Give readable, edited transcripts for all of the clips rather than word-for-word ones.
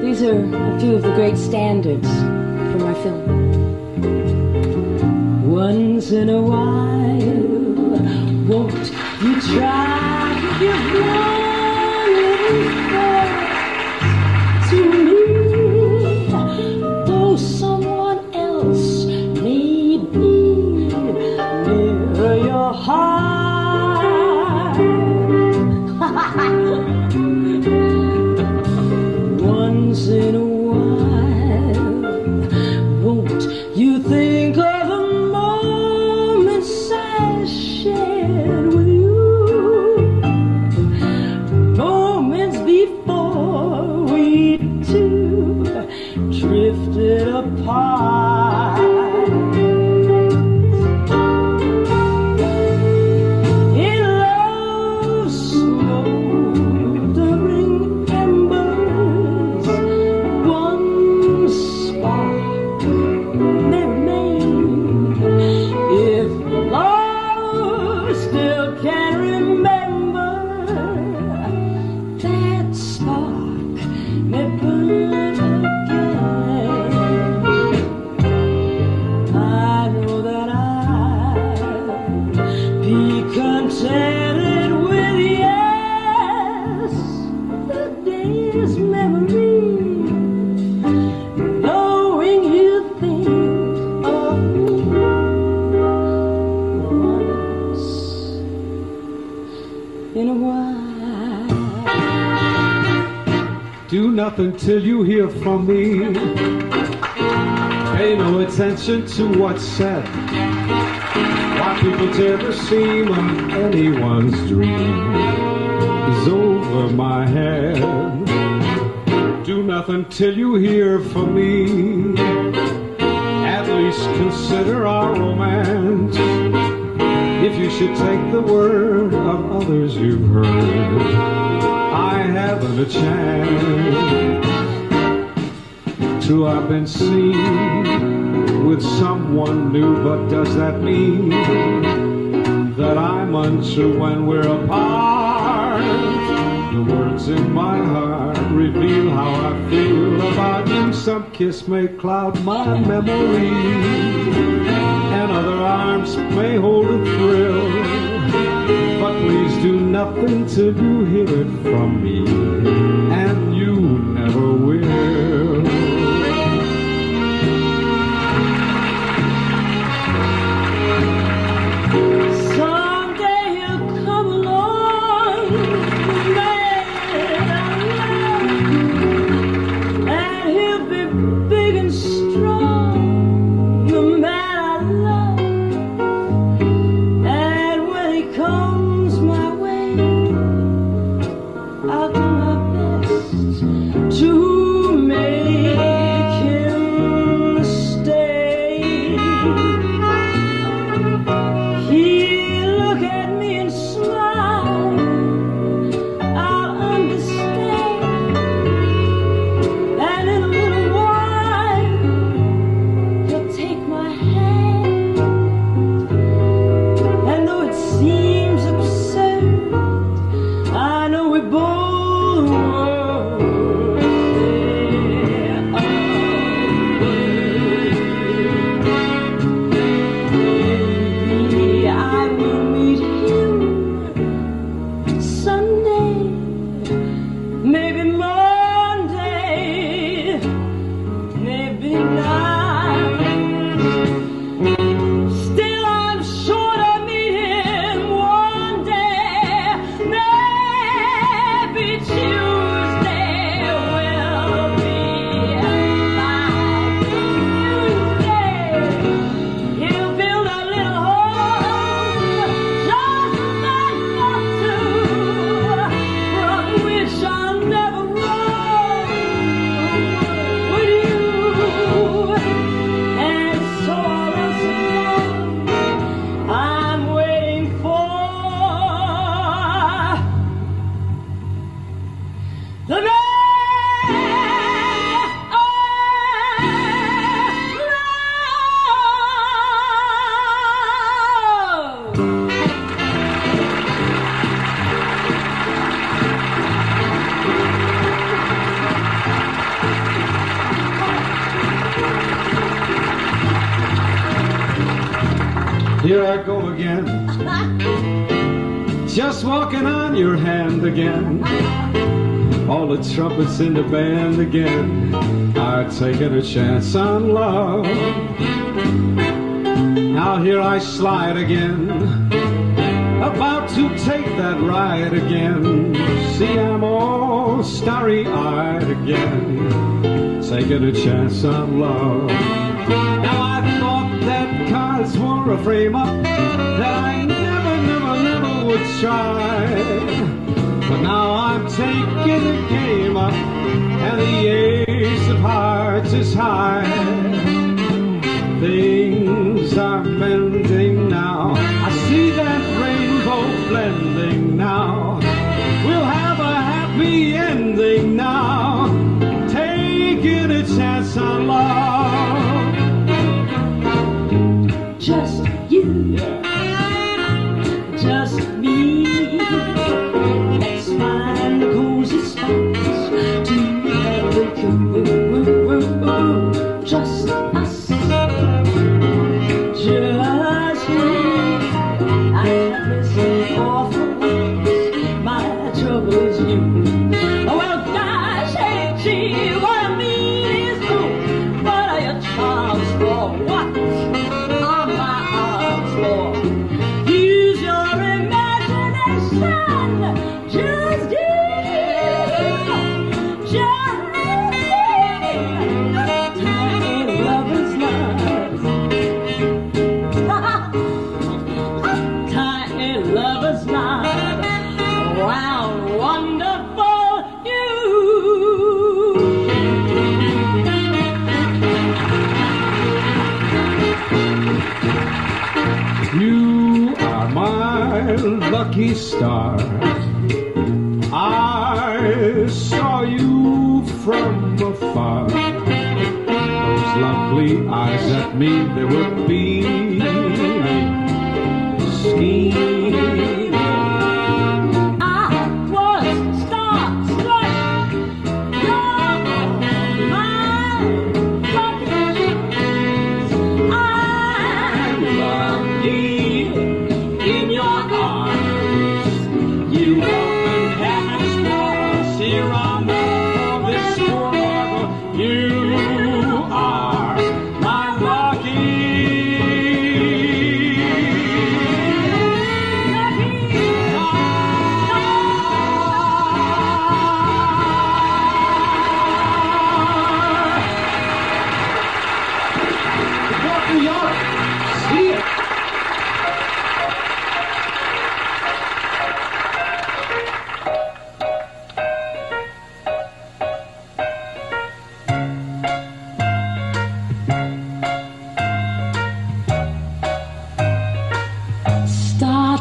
These are a few of the great standards from our film. Once in a while, won't you try your very best to me, though someone else may be nearer your heart. Once in a while, won't you think of the moments I shared with you? Moments before we two drifted apart. In love smoldering the ring embers, one spark remained. If love still can remember, that spark may burn again. I know that I'll be contented with yesterday's memory, knowing you think of me once in a while. Do nothing till you hear from me. Pay no attention to what's said. Why people tear the seam of anyone's dream is over my head. Do nothing till you hear from me. At least consider our romance. If you should take the word of others you've heard, I haven't a chance. True, I've been seen with someone new, but does that mean that I'm unsure when we're apart? The words in my heart reveal how I feel about you. Some kiss may cloud my memory, and other arms may hold a thrill, but please do nothing till you hear it from me, and you never will. I'll do my best. here I go again, just walking on your hand again. All the trumpets in the band again, I'm taking a chance on love. Now here I slide again, about to take that ride again. See, I'm all starry-eyed again, taking a chance on love. Now I thought that cards were a frame-up, that I never would try. But now I'm taking the game up, and the ace of hearts is high. Things are mending now, I see that rainbow blending now. We'll have a happy ending now, taking a chance on love. Just you, yeah. Just me. Just us, just me. I have missing awful things. My trouble is you. Oh, well, gosh, hey, gee, what I mean is cool. What are your charms for? What are my arms for? Use your imagination. Just do. Lucky star, I saw you from afar. Those lovely eyes at me, they were beaming, scheming. I was starstruck. You're my lucky. I'm lucky in your arms.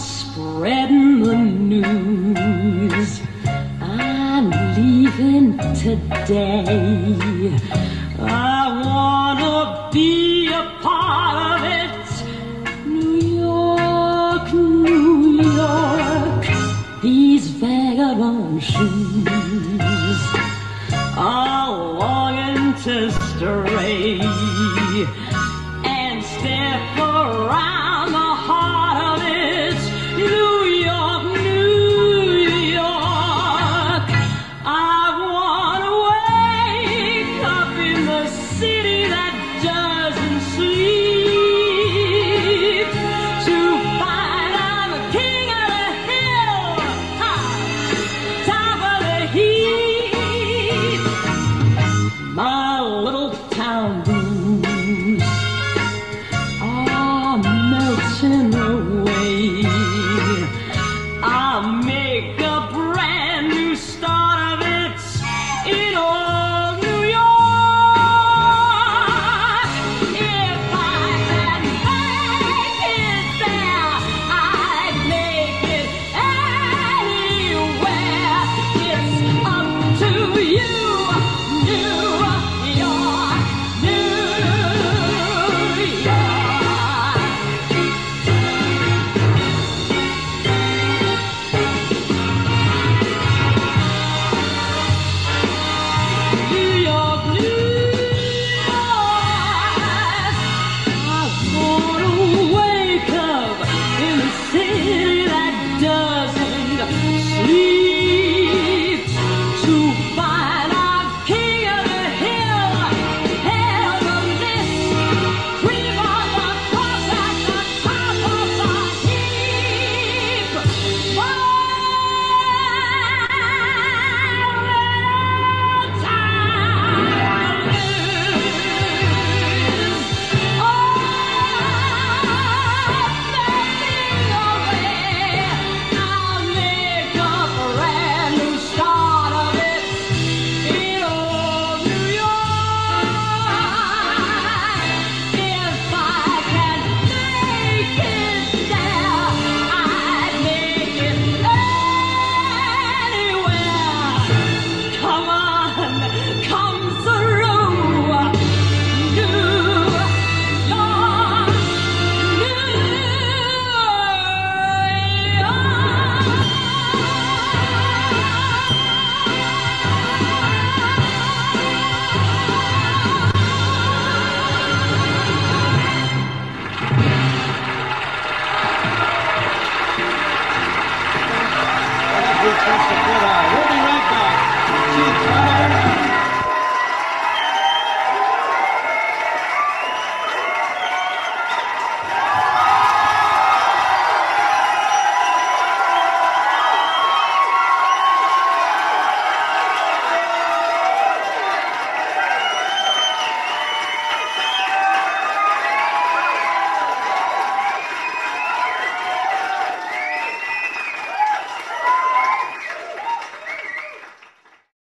Spreading the news, I'm leaving today. I wanna be a part of it. New York, New York, these vagabond shoes are longing to stray and step around the heart of it. New York, New York, I wanna wake up in the city that doesn't sleep, to find I'm a king of the hill, top of the heap. My little town blues are melting away. New York, New York.